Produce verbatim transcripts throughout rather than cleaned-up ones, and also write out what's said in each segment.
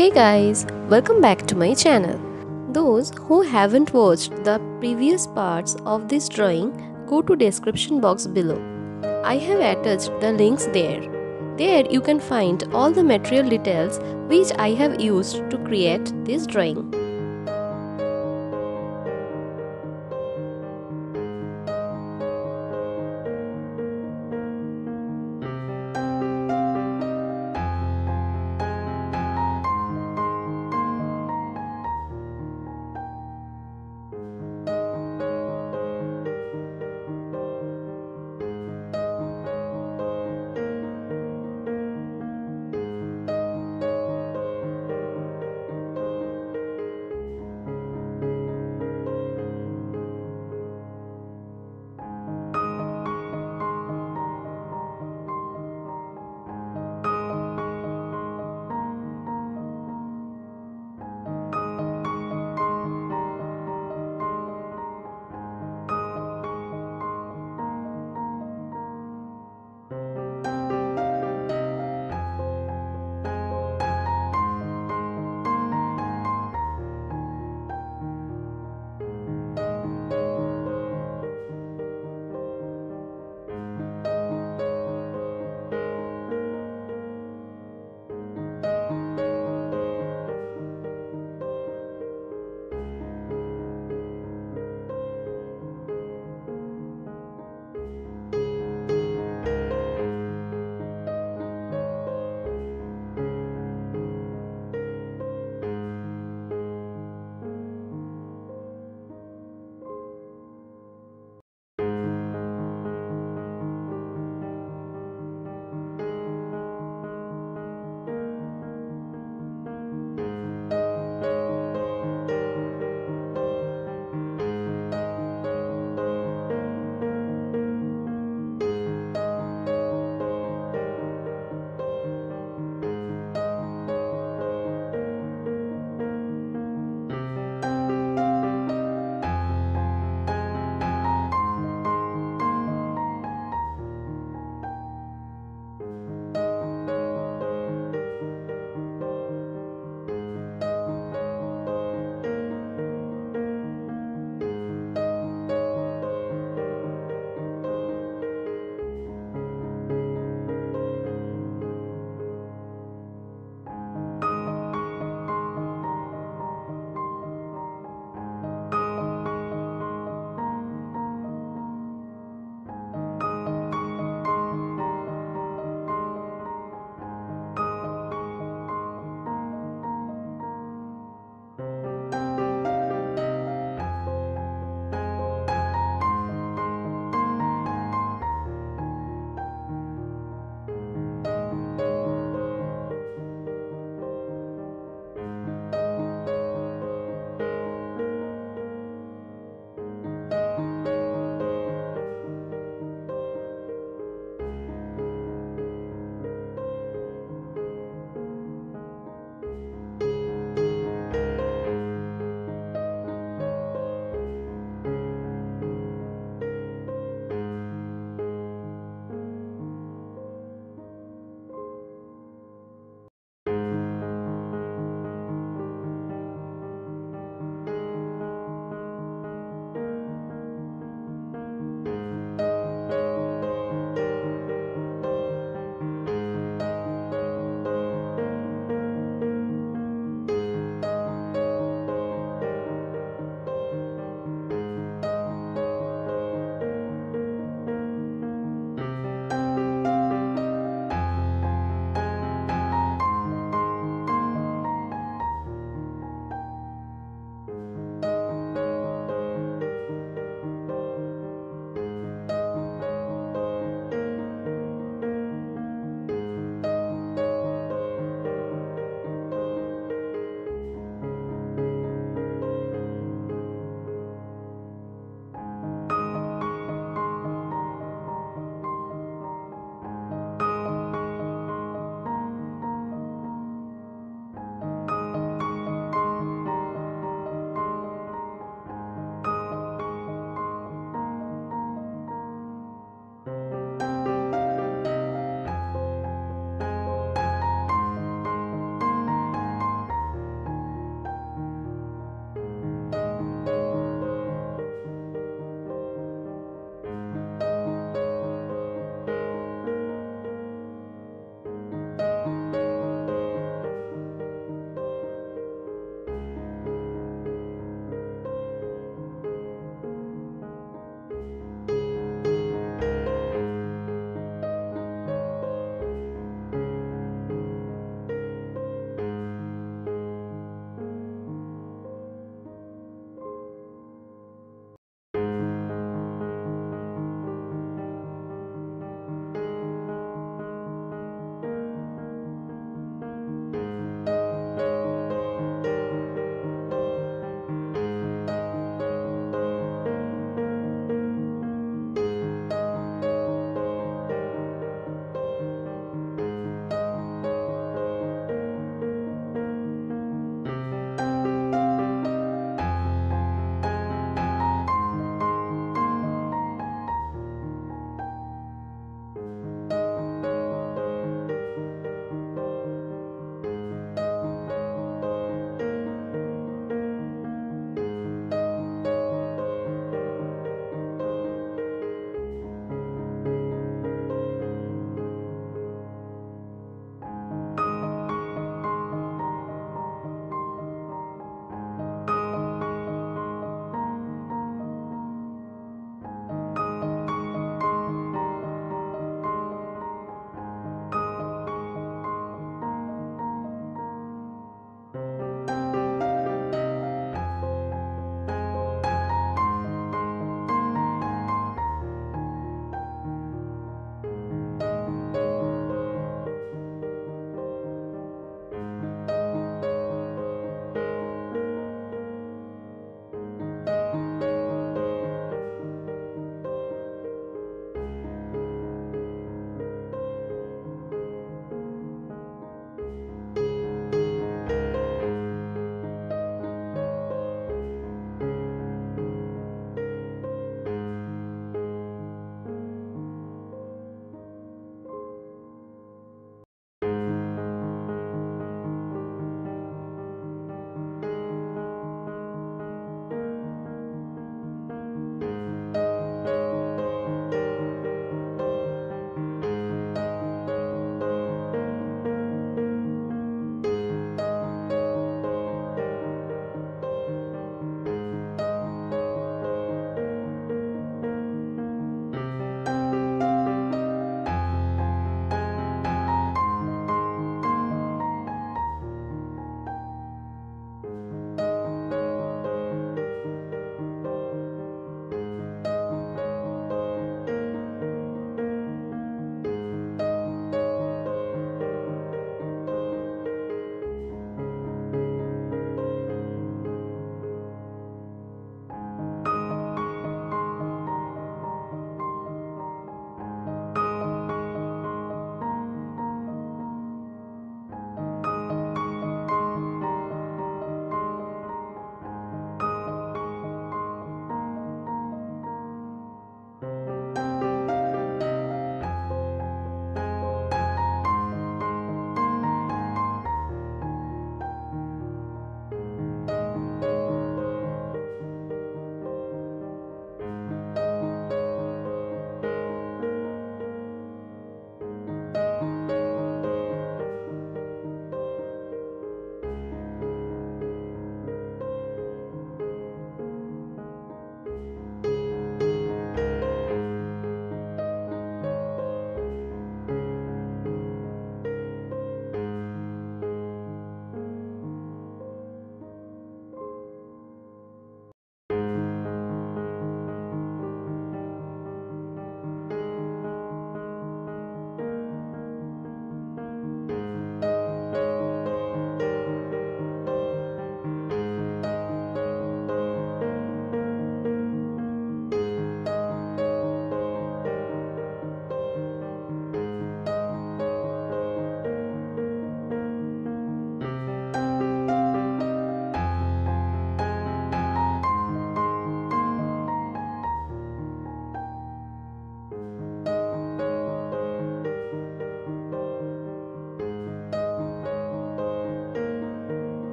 Hey guys, welcome back to my channel. Those who haven't watched the previous parts of this drawing, go to description box below. I have attached the links there. There you can find all the material details which I have used to create this drawing.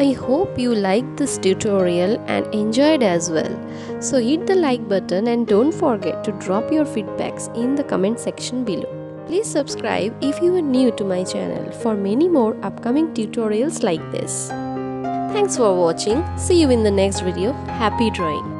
I hope you liked this tutorial and enjoyed as well. So hit the like button and don't forget to drop your feedbacks in the comment section below. Please subscribe if you are new to my channel for many more upcoming tutorials like this. Thanks for watching. See you in the next video. Happy drawing!